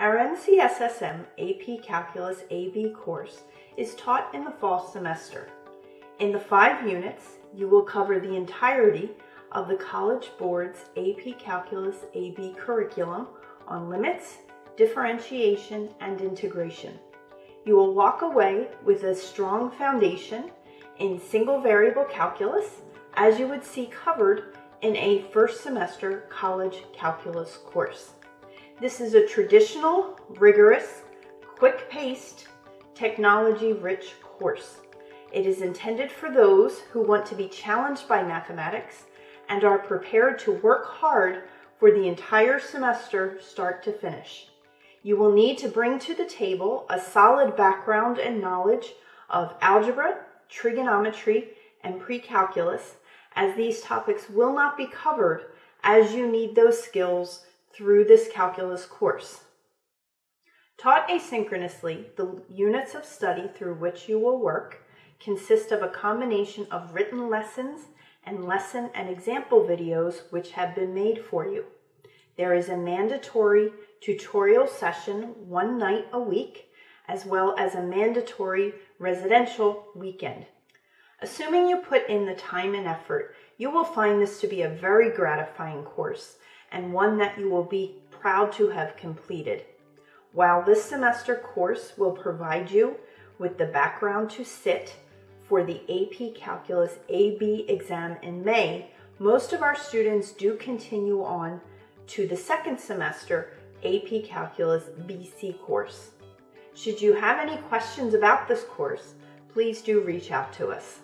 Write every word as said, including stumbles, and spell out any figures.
Our N C S S M A P Calculus A B course is taught in the fall semester. In the five units, you will cover the entirety of the College Board's A P Calculus A B curriculum on limits, differentiation, and integration. You will walk away with a strong foundation in single variable calculus, as you would see covered in a first semester college calculus course. This is a traditional, rigorous, quick-paced, technology-rich course. It is intended for those who want to be challenged by mathematics and are prepared to work hard for the entire semester, start to finish. You will need to bring to the table a solid background and knowledge of algebra, trigonometry, and pre-calculus, as these topics will not be covered, as you need those skills through this calculus course. Taught asynchronously, the units of study through which you will work consist of a combination of written lessons and lesson and example videos which have been made for you. There is a mandatory tutorial session one night a week, as well as a mandatory residential weekend. Assuming you put in the time and effort, you will find this to be a very gratifying course, and one that you will be proud to have completed. While this semester course will provide you with the background to sit for the A P Calculus A B exam in May, most of our students do continue on to the second semester A P Calculus B C course. Should you have any questions about this course, please do reach out to us.